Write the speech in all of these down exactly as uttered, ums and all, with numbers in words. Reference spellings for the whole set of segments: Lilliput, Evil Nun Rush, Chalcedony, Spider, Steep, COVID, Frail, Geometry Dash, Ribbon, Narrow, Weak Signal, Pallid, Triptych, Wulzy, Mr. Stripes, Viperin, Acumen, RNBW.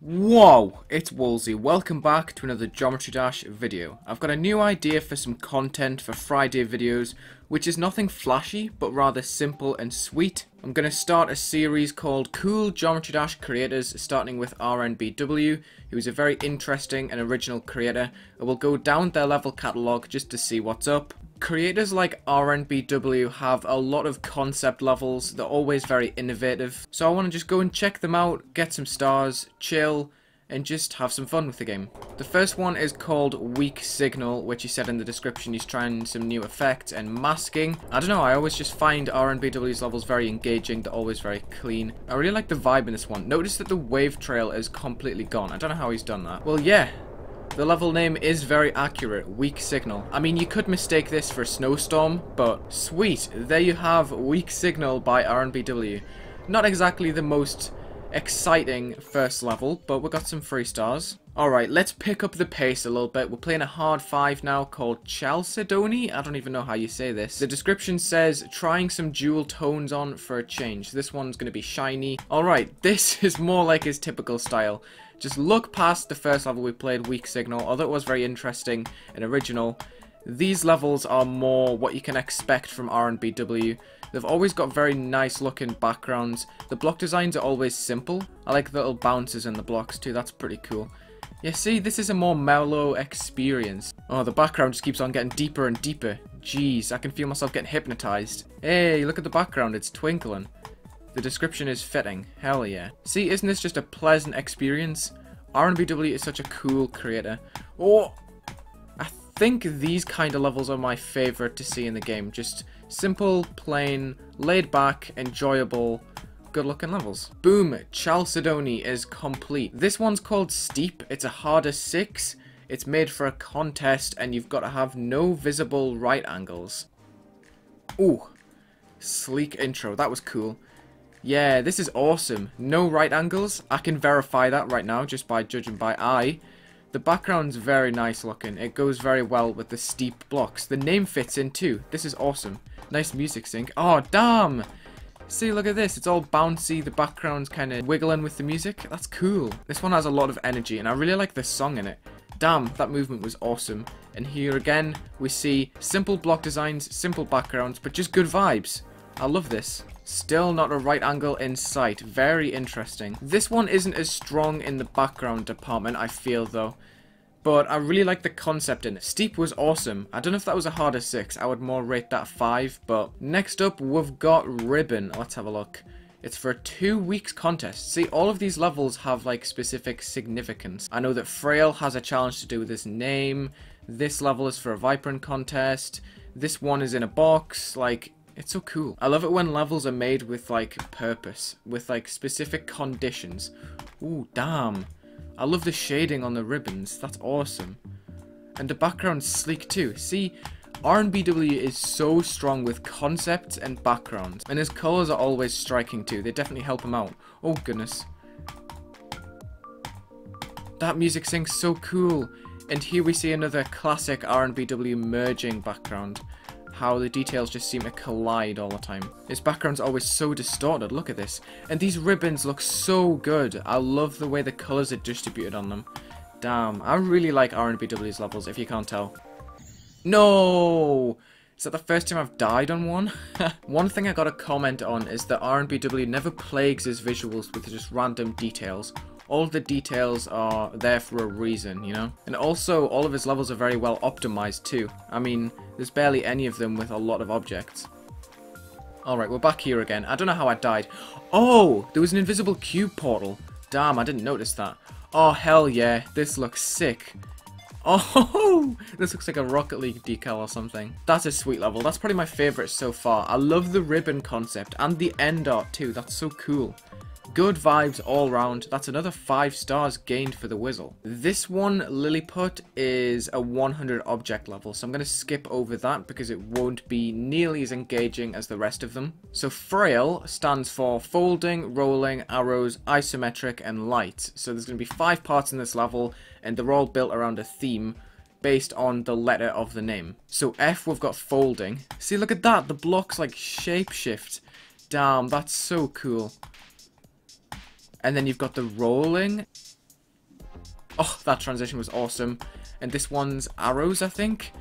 Whoa, it's Wulzy. Welcome back to another Geometry Dash video. I've got a new idea for some content for Friday videos, which is nothing flashy, but rather simple and sweet. I'm going to start a series called Cool Geometry Dash Creators, starting with R N B W, who is a very interesting and original creator. I will go down their level catalogue just to see what's up. Creators like R N B W have a lot of concept levels, they're always very innovative, so I want to just go and check them out, get some stars, chill, and just have some fun with the game. The first one is called Weak Signal, which he said in the description he's trying some new effects and masking. I don't know, I always just find R N B W's levels very engaging, they're always very clean. I really like the vibe in this one. Notice that the wave trail is completely gone. I don't know how he's done that. Well, yeah. The level name is very accurate, Weak Signal. I mean, you could mistake this for a snowstorm, but sweet, there you have Weak Signal by R N B W. Not exactly the most exciting first level, but we got some free stars. Alright, let's pick up the pace a little bit. We're playing a hard five now called Chalcedony. I don't even know how you say this. The description says, trying some dual tones on for a change. This one's going to be shiny. Alright, this is more like his typical style. Just look past the first level we played, Weak Signal, although it was very interesting and original. These levels are more what you can expect from R N B W. They've always got very nice looking backgrounds. The block designs are always simple. I like the little bounces in the blocks too, that's pretty cool. Yeah, see, this is a more mellow experience. Oh, the background just keeps on getting deeper and deeper. Jeez, I can feel myself getting hypnotized. Hey, look at the background, it's twinkling. The description is fitting. Hell yeah. See, isn't this just a pleasant experience? R N B W is such a cool creator. Oh! I think these kind of levels are my favourite to see in the game. Just simple, plain, laid-back, enjoyable, good-looking levels. Boom! Chalcedony is complete. This one's called Steep. It's a harder six. It's made for a contest, and you've got to have no visible right angles. Ooh! Sleek intro. That was cool. Yeah, this is awesome. No right angles. I can verify that right now just by judging by eye. The background's very nice looking. It goes very well with the steep blocks. The name fits in too. This is awesome. Nice music sync. Oh, damn! See, look at this. It's all bouncy. The background's kind of wiggling with the music. That's cool. This one has a lot of energy and I really like the song in it. Damn, that movement was awesome. And here again, we see simple block designs, simple backgrounds, but just good vibes. I love this. Still not a right angle in sight. Very interesting. This one isn't as strong in the background department, I feel, though. But I really like the concept in it. Steep was awesome. I don't know if that was a harder six. I would more rate that five. But next up, we've got Ribbon. Let's have a look. It's for a two weeks contest. See, all of these levels have, like, specific significance. I know that Frail has a challenge to do with his name. This level is for a Viperin contest. This one is in a box. Like... it's so cool. I love it when levels are made with, like, purpose. With, like, specific conditions. Ooh, damn. I love the shading on the ribbons. That's awesome. And the background's sleek, too. See, R N B W is so strong with concepts and backgrounds. And his colours are always striking, too. They definitely help him out. Oh, goodness. That music syncs so cool. And here we see another classic R N B W merging background. How the details just seem to collide all the time. His background's always so distorted, look at this. And these ribbons look so good. I love the way the colours are distributed on them. Damn, I really like R N B W's levels, if you can't tell. No! Is that the first time I've died on one? One thing I gotta comment on is that R N B W never plagues his visuals with just random details. All the details are there for a reason, you know? And also, all of his levels are very well optimized too. I mean, there's barely any of them with a lot of objects. Alright, we're back here again. I don't know how I died. Oh! There was an invisible cube portal. Damn, I didn't notice that. Oh, hell yeah. This looks sick. Oh! This looks like a Rocket League decal or something. That's a sweet level. That's probably my favorite so far. I love the ribbon concept and the end art too. That's so cool. Good vibes all round. That's another five stars gained for the Wizzle. This one, Lilliput, is a one hundred object level, so I'm going to skip over that because it won't be nearly as engaging as the rest of them. So Frail stands for folding, rolling, arrows, isometric, and light. So there's going to be five parts in this level, and they're all built around a theme based on the letter of the name. So F, we've got folding. See, look at that. The blocks, like, shapeshift. Damn, that's so cool. And then you've got the rolling. Oh, that transition was awesome. And this one's arrows, I think.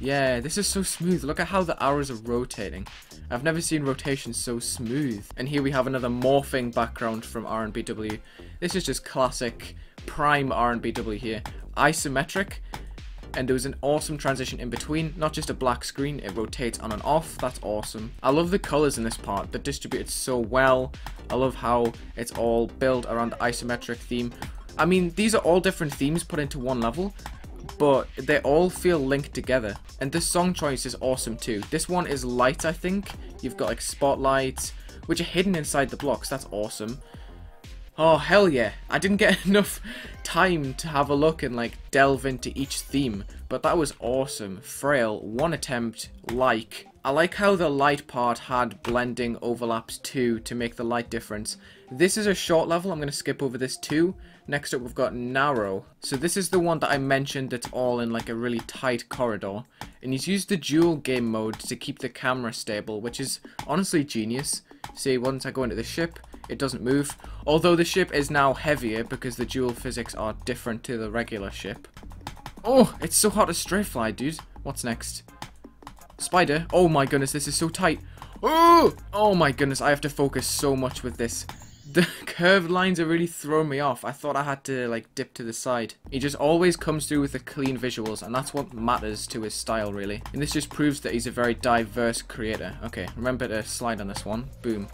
Yeah, this is so smooth. Look at how the arrows are rotating. I've never seen rotation so smooth. And here we have another morphing background from R N B W. This is just classic prime R N B W here. Isometric. And there was an awesome transition in between, not just a black screen, it rotates on and off, that's awesome. I love the colours in this part, they're distributed so well. I love how it's all built around the isometric theme. I mean, these are all different themes put into one level, but they all feel linked together. And this song choice is awesome too. This one is light, I think. You've got like spotlights, which are hidden inside the blocks, that's awesome. Oh, hell yeah. I didn't get enough time to have a look and like delve into each theme, but that was awesome. Frail, one attempt, like. I like how the light part had blending overlaps too to make the light difference. This is a short level, I'm going to skip over this too. Next up we've got Narrow. So this is the one that I mentioned that's all in like a really tight corridor. And he's used the dual game mode to keep the camera stable, which is honestly genius. See, once I go into the ship, it doesn't move, although the ship is now heavier because the dual physics are different to the regular ship. Oh, it's so hard to stray fly, dude. What's next? Spider. Oh my goodness, this is so tight. Oh, oh my goodness, I have to focus so much with this. The curved lines are really throwing me off. I thought I had to like dip to the side. He just always comes through with the clean visuals, and that's what matters to his style really. And this just proves that he's a very diverse creator. Okay, remember to slide on this one. Boom.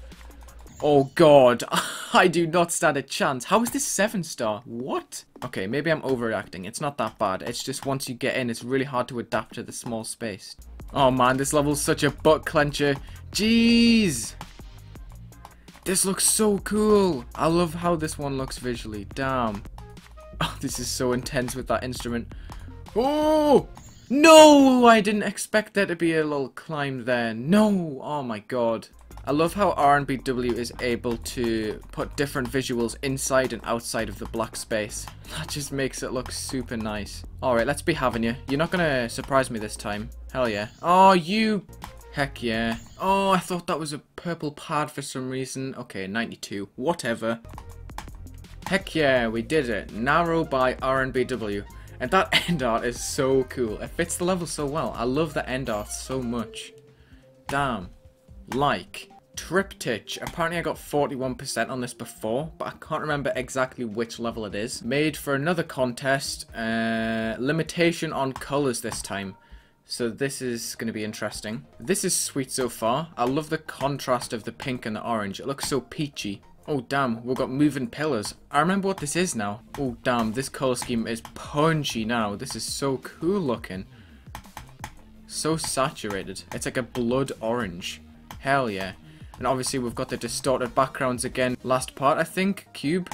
Oh god, I do not stand a chance. How is this seven star? What? Okay, maybe I'm overreacting. It's not that bad. It's just once you get in, it's really hard to adapt to the small space. Oh man, this level's such a butt clencher. Jeez! This looks so cool. I love how this one looks visually. Damn. Oh, this is so intense with that instrument. Oh! No! I didn't expect there to be a little climb there. No! Oh my god. I love how R N B W is able to put different visuals inside and outside of the black space. That just makes it look super nice. Alright, let's be having you. You're not gonna surprise me this time. Hell yeah. Oh, you... Heck yeah. Oh, I thought that was a purple pad for some reason. Okay, ninety-two. Whatever. Heck yeah, we did it. Narrow by R N B W. And that end art is so cool. It fits the level so well. I love the end art so much. Damn. Like. Triptych. Apparently I got forty-one percent on this before, but I can't remember exactly which level it is. Made for another contest. Uh, limitation on colours this time. So this is going to be interesting. This is sweet so far. I love the contrast of the pink and the orange. It looks so peachy. Oh damn, we've got moving pillars. I remember what this is now. Oh damn, this colour scheme is punchy now. This is so cool looking. So saturated. It's like a blood orange. Hell yeah. And obviously we've got the distorted backgrounds again. Last part, I think. Cube.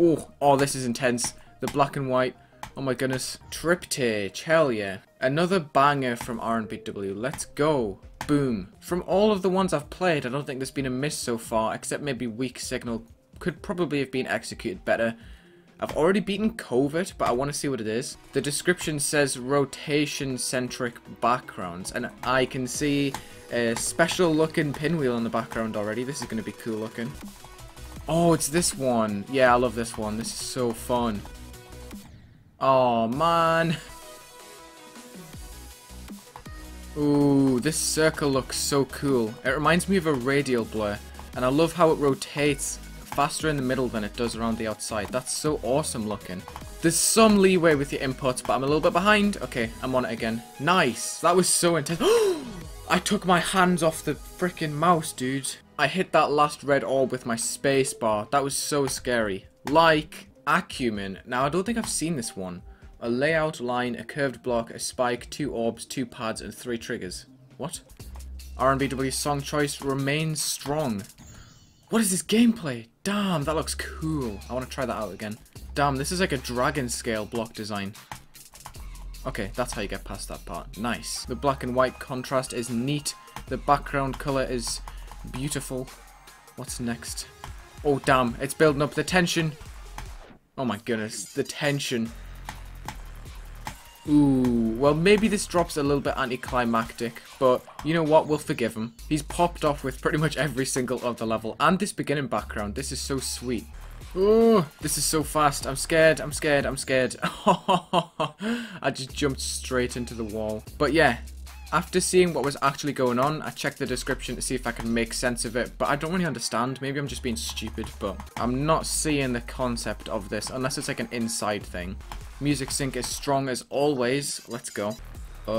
Oh, oh, this is intense. The black and white. Oh my goodness. Triptych. Hell yeah. Another banger from R N B W. Let's go. Boom. From all of the ones I've played, I don't think there's been a miss so far, except maybe Weak Signal could probably have been executed better. I've already beaten COVID, but I want to see what it is. The description says rotation-centric backgrounds, and I can see a special-looking pinwheel in the background already. This is going to be cool-looking. Oh, it's this one. Yeah, I love this one. This is so fun. Oh, man. Ooh, this circle looks so cool. It reminds me of a radial blur, and I love how it rotates faster in the middle than it does around the outside. That's so awesome looking. There's some leeway with your inputs, but I'm a little bit behind. Okay, I'm on it again. Nice. That was so intense. I took my hands off the freaking mouse, dude. I hit that last red orb with my space bar. That was so scary. Like Acumen. Now, I don't think I've seen this one. A layout line, a curved block, a spike, two orbs, two pads, and three triggers. What? R N B W song choice remains strong. What is this gameplay? Damn, that looks cool. I want to try that out again. Damn, this is like a dragon scale block design. Okay, that's how you get past that part. Nice. The black and white contrast is neat. The background color is beautiful. What's next? Oh, damn. It's building up the tension. Oh my goodness, the tension. Ooh, well maybe this drops a little bit anticlimactic, but you know what, we'll forgive him. He's popped off with pretty much every single other level, and this beginning background, this is so sweet. Oh, this is so fast. I'm scared. I'm scared. I'm scared. I just jumped straight into the wall. But yeah, after seeing what was actually going on, I checked the description to see if I can make sense of it, but I don't really understand. Maybe I'm just being stupid, but I'm not seeing the concept of this unless it's like an inside thing. Music sync is strong as always. Let's go. Oh,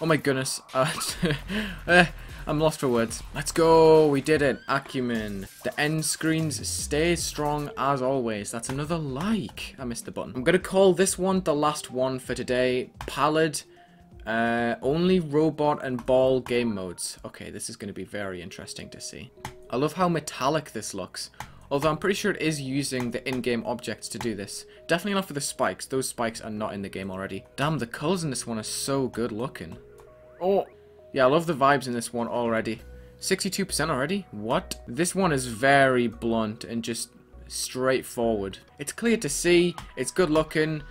oh my goodness. Uh, uh, I'm lost for words. Let's go. We did it. Acumen. The end screens stay strong as always. That's another like. I missed the button. I'm going to call this one the last one for today. Pallid. Uh, only robot and ball game modes. Okay, this is going to be very interesting to see. I love how metallic this looks. Although I'm pretty sure it is using the in-game objects to do this. Definitely not for the spikes. Those spikes are not in the game already. Damn, the colours in this one are so good looking. Oh, yeah, I love the vibes in this one already. sixty-two percent already? What? This one is very blunt and just straightforward. It's clear to see. It's good looking.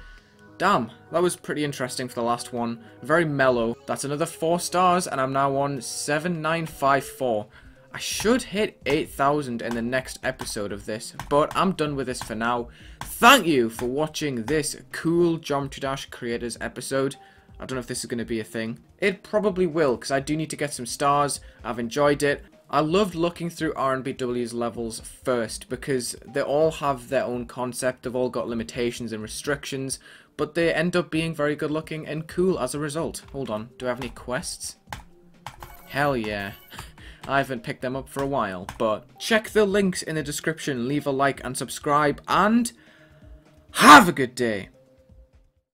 Damn, that was pretty interesting for the last one. Very mellow. That's another four stars and I'm now on seven nine five four. I should hit eight thousand in the next episode of this, but I'm done with this for now. Thank you for watching this cool Geometry Dash Creators episode. I don't know if this is going to be a thing. It probably will, because I do need to get some stars. I've enjoyed it. I loved looking through R N B W's levels first, because they all have their own concept. They've all got limitations and restrictions, but they end up being very good looking and cool as a result. Hold on, do I have any quests? Hell yeah. I haven't picked them up for a while, but check the links in the description, leave a like and subscribe, and have a good day!